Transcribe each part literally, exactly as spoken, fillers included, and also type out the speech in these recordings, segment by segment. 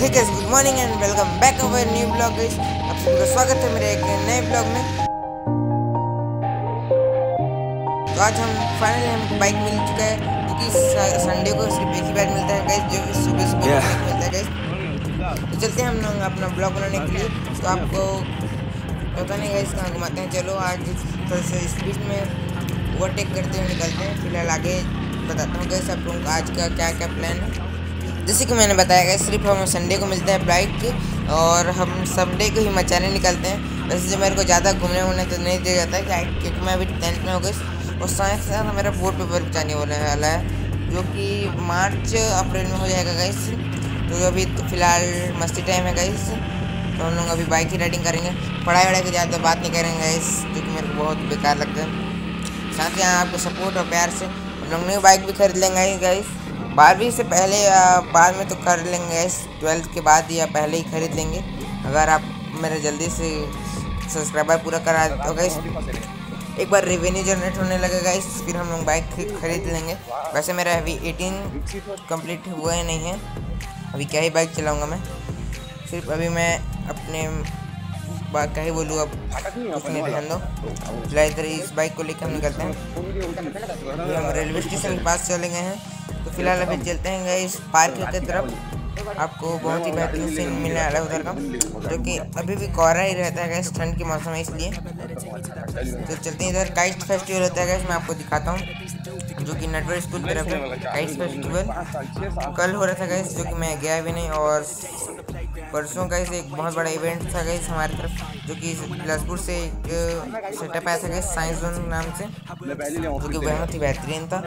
Hey guys, good morning and welcome back to our new blog. Guys आप सबका स्वागत है मेरे एक नए ब्लॉग में। तो आज हम फाइनली हमको बाइक मिल चुका है, क्योंकि संडे को सिर्फ एक ही बाइक मिलता है गाइस, जो कि सुबह सुबह yeah. मिलता है गाइस। तो चलते हैं हम लोग अपना ब्लॉग बनाने के लिए। तो आपको पता नहीं गाइस कहाँ घुमाते हैं, चलो आज थोड़ा सा स्पीड में ओवरटेक करते हुए निकलते हैं। फिलहाल आगे बताता हूँ गाइस आप लोगों को आज का क्या क्या प्लान है। जैसे कि मैंने बताया गया सिर्फ हम संडे को मिलते हैं बाइक, और हम संडे को ही मचाने निकलते हैं। वैसे मेरे को ज़्यादा घूमने वूमने तो नहीं दिया जाता है, क्योंकि मैं अभी टेंथ में हो गई और साइंस के साथ मेरा बोर्ड पेपर भी जाने वाला है, जो कि मार्च अप्रैल में हो जाएगा गाइस। तो अभी तो फिलहाल मस्ती टाइम है गाइस, तो हम लोग अभी बाइक ही राइडिंग करेंगे। पढ़ाई वढ़ाई की ज़्यादा बात नहीं करेंगे गाइस, जो कि मेरे को बहुत बेकार लगता है। साथ ही आपको सपोर्ट और प्यार से हम लोग नई बाइक भी खरीद लेंगे गाइस। बारहवीं से पहले या बाद में तो कर लेंगे, ट्वेल्थ के बाद या पहले ही खरीद लेंगे, अगर आप मेरा जल्दी से सब्सक्राइबर पूरा करा दो गाइस। एक बार रेवेन्यू जनरेट होने लगेगा गाइस, फिर हम लोग बाइक खरीद लेंगे। वैसे मेरा अभी अठारह कंप्लीट हुआ ही नहीं है, अभी क्या ही बाइक चलाऊंगा मैं। सिर्फ अभी मैं अपने बात क्या ही बोलूँ, अब उसमें ध्यान दो। फिलहाल इधर इस बाइक को लेकर हम निकलते हैं, हम रेलवे स्टेशन के पास चले गए हैं। तो फिलहाल अभी चलते हैं गाइस पार्क की तरफ, आपको बहुत ही बेहतरीन सीन मिलने वाला है उधर का, जो कि अभी भी कोहरा ही रहता है गाइस ठंड के मौसम है इसलिए। तो चलते हैं, इधर काइट फेस्टिवल होता है गाइस, मैं आपको दिखाता हूँ, जो कि नटवर स्कूल की तरफ है। काइट फेस्टिवल कल हो रहा था गाइस, जो कि मैं गया भी नहीं, और परसों गाइस एक बहुत बड़ा इवेंट था गाइस हमारी तरफ, जो कि बिलासपुर से एक सेटअप आया था गाइस साइंस जोन नाम से, जो कि बहुत ही बेहतरीन था।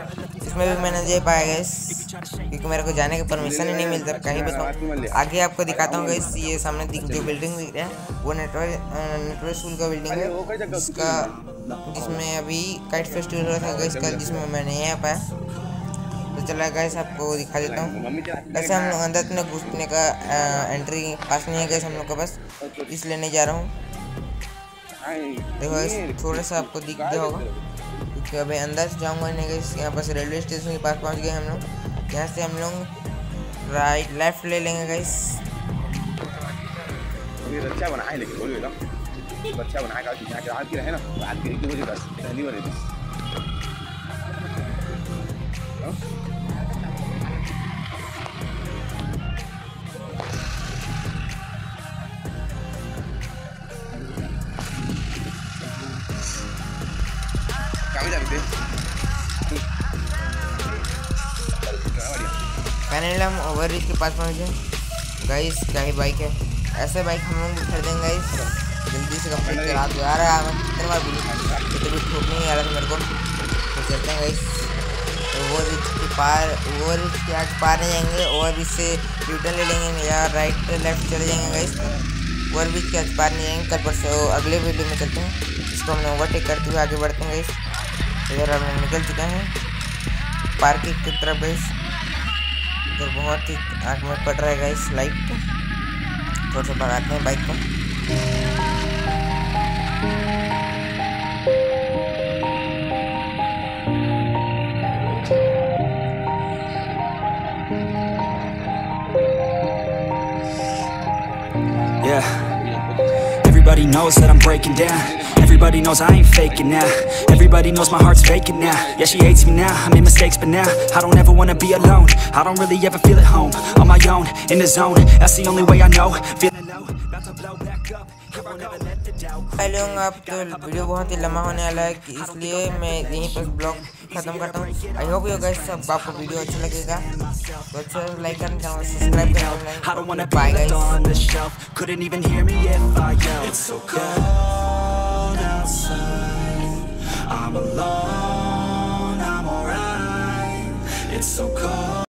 इसमें भी मैंने दे पाया गाइस, क्योंकि मेरे को जाने का परमिशन ही नहीं मिलता कहीं भी। आगे आपको दिखाता हूँ गाइस, ये सामने जो बिल्डिंग दिख रहा है वो नेटवर्क नेटवर्क स्कूल का बिल्डिंग है, जिसका जिसमें अभी काइट फेस्टिवल हो रहा था गाइस कल, जिसमें मैं नहीं आ पाया। तो चला गाइस आपको दिखा देता हूँ। वैसे हम लोग अंदर इतने घुसने का आ, एंट्री पास नहीं है गाइस हम लोग का, बस इसलिए नहीं जा रहा हूँ। देखो गाइस थोड़ा सा आपको दिख गया होगा, क्योंकि अभी अंदर से जाऊँगा नहीं गाइस। यहाँ पास रेलवे स्टेशन के पास पहुँच गए हम लोग, यहाँ से हम लोग राइट लेफ्ट ले लेंगे गाइस। फाइनली हम ओवरब्रिज के पास पहुँचे गाइस, क्या ही बाइक है। ऐसे बाइक हम लोग खरीदेंगे गाइस, जल्दी से कंप्लीट करा दो यार, मैं कितने बार बोलूँ, कितने भी ठोक नहीं आ रहा मेरे को। तो चलते हैं गाइस, ओवरब्रिज के पार ओवरब्रिज के आगे पार नहीं जाएंगे, ओवरब्रिज से यूटर्न ले लेंगे या राइट लेफ्ट चले जाएंगे गाइस। ओवरब्रिज के आगे पार नहीं जाएंगे, कल परसों अगले वीडियो में चलते हैं, इसको हम लोग ओवरटेक करते हुए आगे बढ़ते हैं गाइस। इधर हम लोग निकल चुके हैं पार्किंग की तरफ गाइस, इधर बहुत ही आँख में पड़ रहा है गाइस लाइट, थोड़ा सा भगाते हैं बाइक को। Yeah, everybody knows that I'm breaking down. Everybody knows I ain't faking now. Everybody knows my heart's faking now. Yeah, she hates me now, I made mistakes, but now I don't ever wanna be alone. I don't really ever feel at home. On my own, in the zone, that's the only way I know. Feeling low, about to blow back up. Hello आप, तो video बहुत ही लंबा होने वाला है, इसलिए मैं यहीं पर ब्लॉग खत्म करता हूँ। आई होप यू गाइस सब आपको वीडियो अच्छा लगेगा, तो अच्छा लाइक करना, चैनल सब्सक्राइब करना। Bye guys.